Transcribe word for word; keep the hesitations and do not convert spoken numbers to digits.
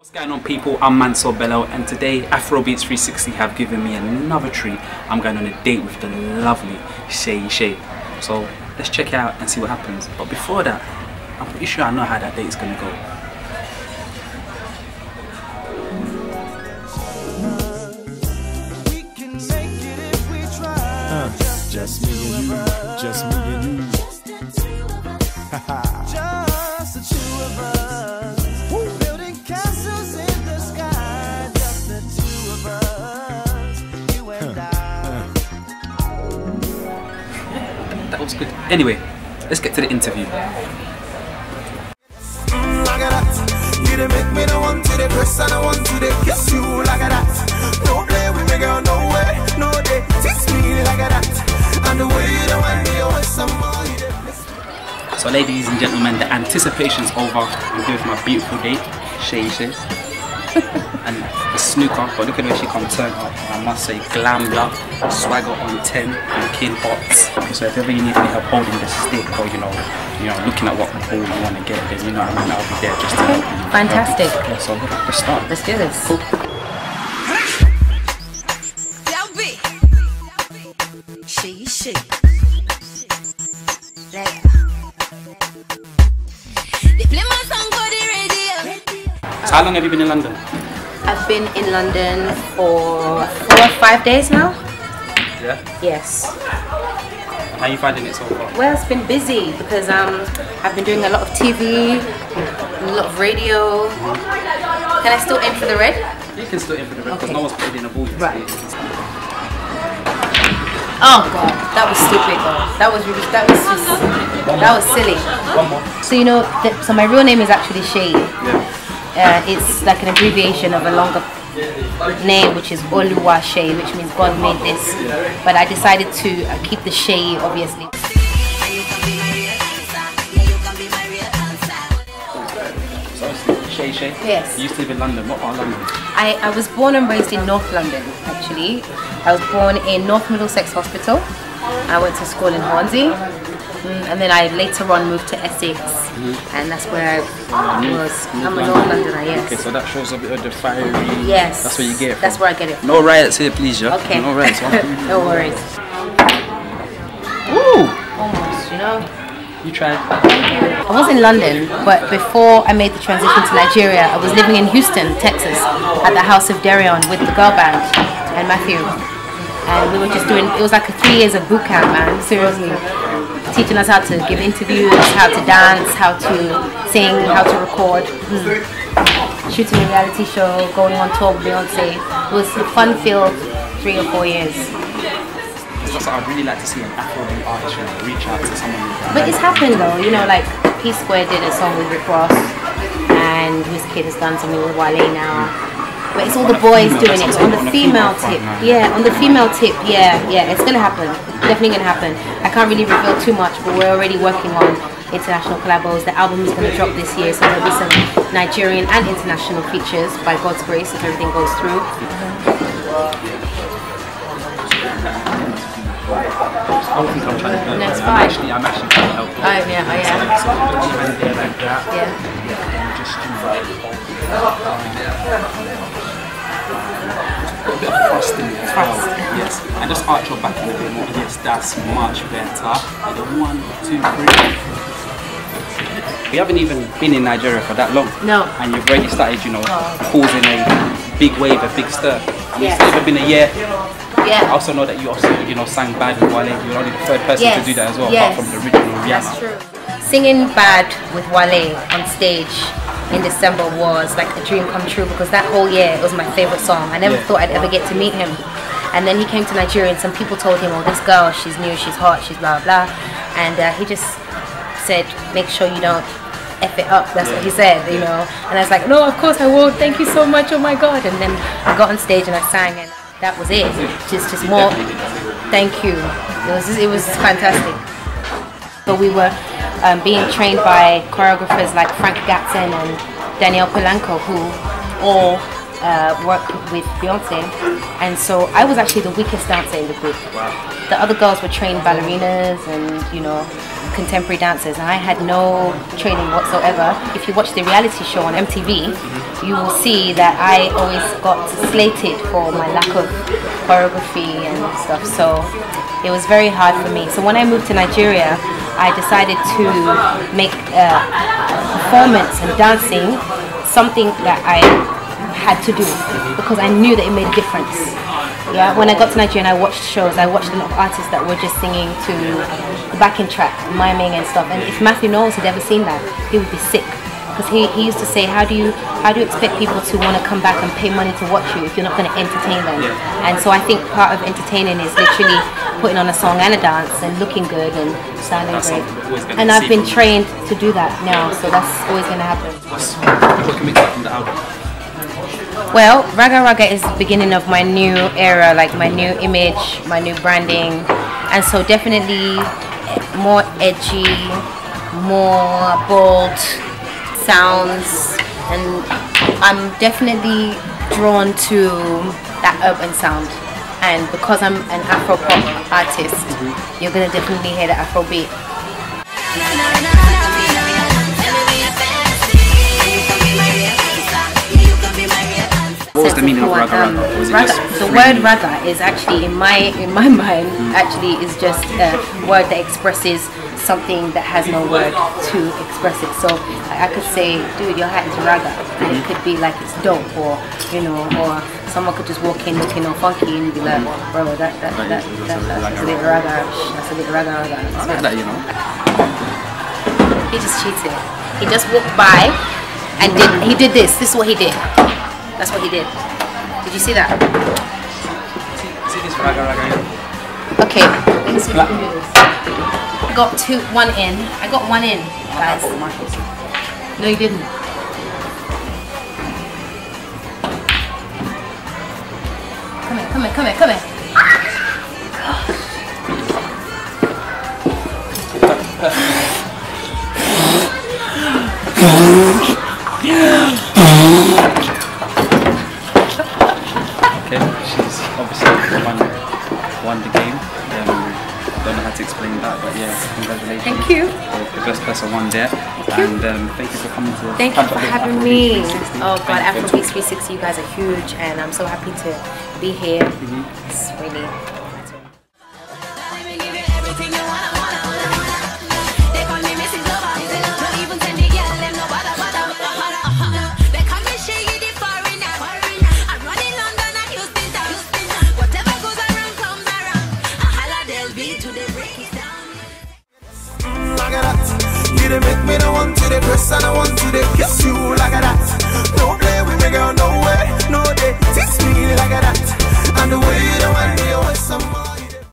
What's going on, people? I'm Mansour Bello, and today Afrobeats three sixty have given me another treat. I'm going on a date with the lovely Seyi Shay. So let's check it out and see what happens. But before that, I'm pretty sure I know how that date's going to go. Uh, just me and you, just me and you. Just the two of us. That was good. Anyway, let's get to the interview. So, ladies and gentlemen, the anticipation's over. I'm here with my beautiful date, Seyi Shay, and a snooker. But look at the way she can turn up. I must say, glammed up, swagger on ten, looking hot. So if ever you need any help holding the stick, or you know, you know, looking at what ball you want to get, then you know what I mean, I'll be there just to help you. Fantastic. Yeah, so let's start. Let's do this. Cool. Seyi Shay. They play my song for the radio. So how long have you been in London? I've been in London for four or five days now. Yeah? Yes. How are you finding it so far? Well, it's been busy because um, I've been doing a lot of T V, a lot of radio. Mm-hmm. Can I still aim for the red? You can still aim for the red because okay. No one's put it in a ball. Right. Oh god, that was stupid. That was really, that was just, that was silly. One more. So you know, the, so my real name is actually Shay. Yeah. Uh, it's like an abbreviation of a longer name, which is Oluwashay, which means God made this. But I decided to uh, keep the Shay, obviously. Shay, Shay? Yes. You used to live in London. What part of London? I, I was born and raised in North London, actually. I was born in North Middlesex Hospital. I went to school in Hornsey. And then I later on moved to Essex, mm-hmm. and that's where I new, was. I'm a North Londoner, yes. Okay, so that shows a bit of the fiery. Yes. That's where you get it from. That's where I get it from. No riots here, please, yeah? Okay. No riots. No worries. Ooh! Almost, you know. You tried. I was in London, but before I made the transition to Nigeria, I was living in Houston, Texas, at the house of Darion with the girl band and Matthew. And we were just doing, it was like a three years of boot camp, man, seriously. Teaching us how to give interviews, how to dance, how to sing, how to record, mm. shooting a reality show, going on tour with Beyonce. It was a fun-filled three or four years. That's what I'd really like to see, an Afrobeat artist reach out to someone. But it's happened though, you know, like P Square did a song with Rick Ross, and his kid has done something with Wale now. But it's all the boys doing it, on the female tip. Yeah, on the female tip, yeah, yeah, it's gonna happen. Definitely gonna happen. I can't really reveal too much, but we're already working on international collabos. The album is gonna drop this year, so there'll be some Nigerian and international features by God's grace if everything goes through. I don't think I'm trying to do it. No, it's fine. I'm actually, I'm actually trying to help you. Oh, yeah, oh, yeah. Yeah. A bit of crust in it as well, yes, and just arch your back a little bit more, yes, that's much better. And then one, two, three. We haven't even been in Nigeria for that long. No. And you've already started, you know, oh. causing a big wave, a big stir. I mean, yeah. It's never been a year. Yeah. I also know that you also, you know, sang bad with Wale. You're only the third person yes. to do that as well, yes. apart from the original Rihanna. That's true. Singing bad with Wale on stage in December was like a dream come true because that whole year it was my favorite song. I never yeah. thought I'd ever get to meet him. And then he came to Nigeria and some people told him, oh, this girl, she's new, she's hot, she's blah, blah. And uh, he just said, make sure you don't F it up. That's yeah. what he said, you know. And I was like, no, of course I won't. Thank you so much. Oh my God. And then I got on stage and I sang and that was it. Just, just more, thank you. It was, it was fantastic. But we were um, being trained by choreographers like Frank Gatzen and Danielle Polanco, who all uh, work with Beyonce, and so I was actually the weakest dancer in the group. Wow. The other girls were trained ballerinas and, you know, contemporary dancers, and I had no training whatsoever. If you watch the reality show on M T V, mm-hmm. you will see that I always got slated for my lack of choreography and stuff, so it was very hard for me. So when I moved to Nigeria, I decided to make uh, performance and dancing something that I had to do because I knew that it made a difference. Yeah, when I got to Nigeria and I watched shows, I watched a lot of artists that were just singing to the backing track, miming and stuff. And if Matthew Knowles had ever seen that, he would be sick. Because he, he used to say, how do you how do you expect people to want to come back and pay money to watch you if you're not going to entertain them? Yeah. And so I think part of entertaining is literally putting on a song and a dance and looking good and sounding great. And I've been trained to do that now, so that's always going to happen. What can we get from the album? Well, Raga Raga is the beginning of my new era, like my new image, my new branding, and so definitely more edgy, more bold sounds, and I'm definitely drawn to that urban sound. And because I'm an Afro pop artist, mm-hmm. you're gonna definitely hear the Afro beat. What was the meaning of raga raga? Um, raga. The word raga is actually, in my in my mind, mm. actually is just a word that expresses something that has no word to express it. So I could say, dude, your hat is raga, and it could be like it's dope, or you know, or someone could just walk in looking all funky and be like, bro, that that that that, that that's a bit raga, that's a bit raga raga. I like that, you know. He just cheated. He just walked by and did he did this. This is what he did. That's what he did. Did you see that? See this raga raga. Okay. Let's do this. I got two, one in. I got one in, guys. No, you didn't. Come here, come here, come here, come here. Thank you. The best person won there. And um, thank you for coming to Thank you for having Afrobeats me. Oh God, Afrobeats three sixty, you guys are huge, and I'm so happy to be here. Mm-hmm. It's really